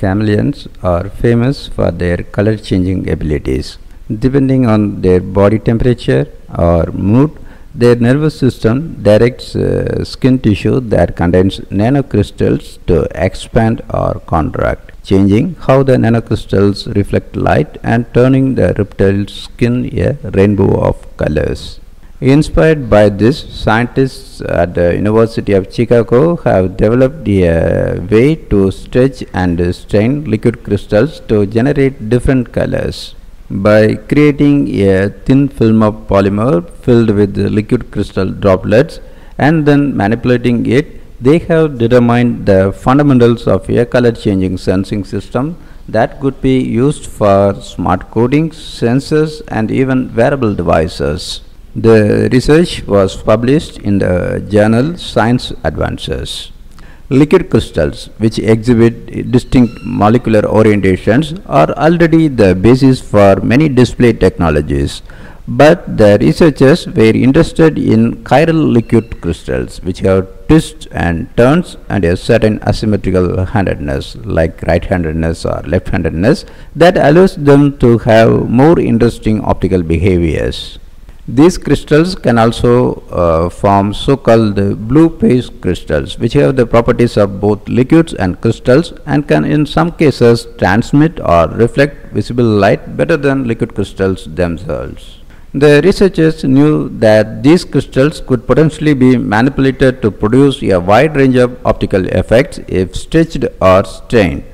Chameleons are famous for their color changing abilities. Depending on their body temperature or mood, their nervous system directs skin tissue that contains nanocrystals to expand or contract, changing how the nanocrystals reflect light and turning the reptile's skin a rainbow of colors. Inspired by this, scientists at the University of Chicago have developed a way to stretch and strain liquid crystals to generate different colors. By creating a thin film of polymer filled with liquid crystal droplets and then manipulating it, they have determined the fundamentals of a color-changing sensing system that could be used for smart coatings, sensors, and even wearable devices. The research was published in the journal Science Advances. Liquid crystals, which exhibit distinct molecular orientations, are already the basis for many display technologies. But the researchers were interested in chiral liquid crystals, which have twists and turns and a certain asymmetrical handedness, like right-handedness or left-handedness, that allows them to have more interesting optical behaviors. These crystals can also form so-called blue phase crystals, which have the properties of both liquids and crystals and can in some cases transmit or reflect visible light better than liquid crystals themselves. The researchers knew that these crystals could potentially be manipulated to produce a wide range of optical effects if stretched or strained.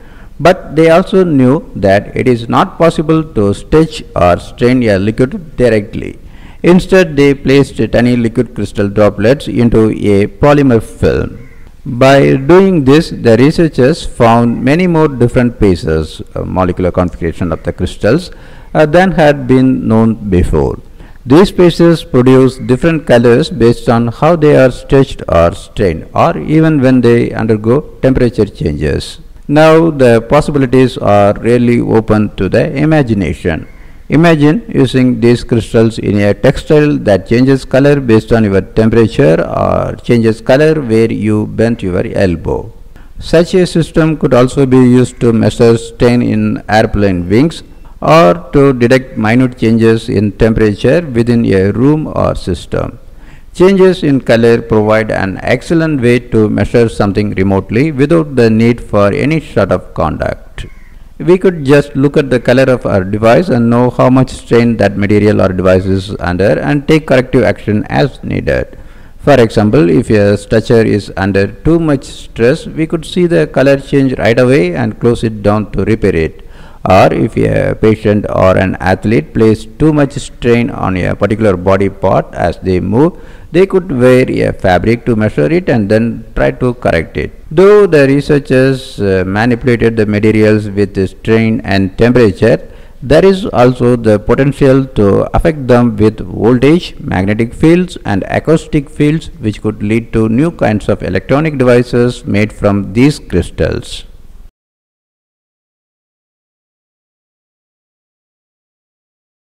But they also knew that it is not possible to stretch or strain a liquid directly. Instead, they placed tiny liquid crystal droplets into a polymer film. By doing this, the researchers found many more different phases, molecular configuration of the crystals, than had been known before. These phases produce different colors based on how they are stretched or strained, or even when they undergo temperature changes. Now, the possibilities are really open to the imagination. Imagine using these crystals in a textile that changes color based on your temperature or changes color where you bend your elbow. Such a system could also be used to measure strain in airplane wings or to detect minute changes in temperature within a room or system. Changes in color provide an excellent way to measure something remotely without the need for any sort of contact. We could just look at the color of our device and know how much strain that material or device is under and take corrective action as needed. For example, if a stretcher is under too much stress, we could see the color change right away and close it down to repair it. Or if a patient or an athlete places too much strain on a particular body part as they move, they could wear a fabric to measure it and then try to correct it. Though the researchers manipulated the materials with strain and temperature, there is also the potential to affect them with voltage, magnetic fields, and acoustic fields, which could lead to new kinds of electronic devices made from these crystals.